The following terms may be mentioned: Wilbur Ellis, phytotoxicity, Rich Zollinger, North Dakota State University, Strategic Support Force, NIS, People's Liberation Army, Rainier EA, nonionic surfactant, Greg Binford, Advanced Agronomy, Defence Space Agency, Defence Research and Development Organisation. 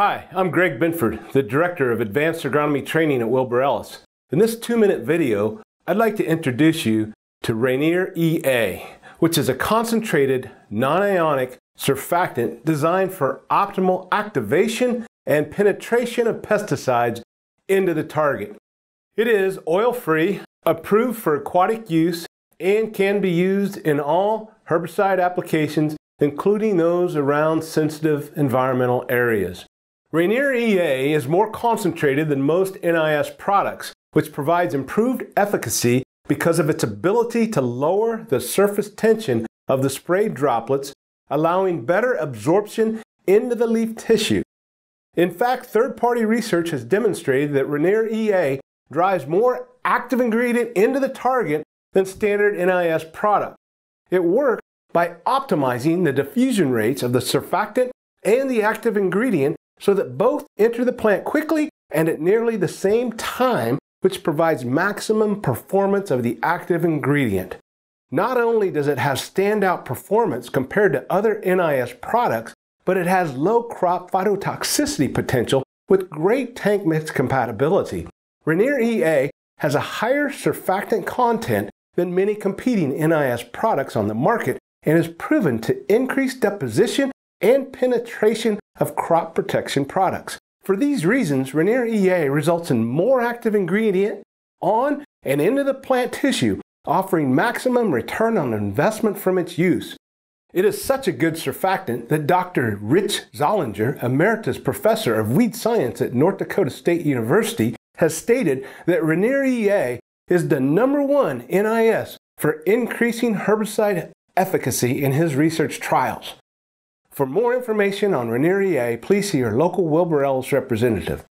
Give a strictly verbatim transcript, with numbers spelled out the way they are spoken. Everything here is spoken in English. Hi, I'm Greg Binford, the Director of Advanced Agronomy Training at Wilbur Ellis. In this two-minute video, I'd like to introduce you to Rainier E A, which is a concentrated, nonionic surfactant designed for optimal activation and penetration of pesticides into the target. It is oil-free, approved for aquatic use, and can be used in all herbicide applications, including those around sensitive environmental areas. Rainier E A is more concentrated than most N I S products, which provides improved efficacy because of its ability to lower the surface tension of the spray droplets, allowing better absorption into the leaf tissue. In fact, third-party research has demonstrated that Rainier E A drives more active ingredient into the target than standard N I S product. It works by optimizing the diffusion rates of the surfactant and the active ingredient so that both enter the plant quickly and at nearly the same time, which provides maximum performance of the active ingredient. Not only does it have standout performance compared to other N I S products, but it has low crop phytotoxicity potential with great tank mix compatibility. Rainier E A has a higher surfactant content than many competing N I S products on the market and is proven to increase deposition and penetration of crop protection products. For these reasons, Rainier E A results in more active ingredient on and into the plant tissue, offering maximum return on investment from its use. It is such a good surfactant that Doctor Rich Zollinger, Emeritus Professor of Weed Science at North Dakota State University, has stated that Rainier E A is the number one N I S for increasing herbicide efficacy in his research trials. For more information on Rainier E A, please see your local Wilbur Ellis representative.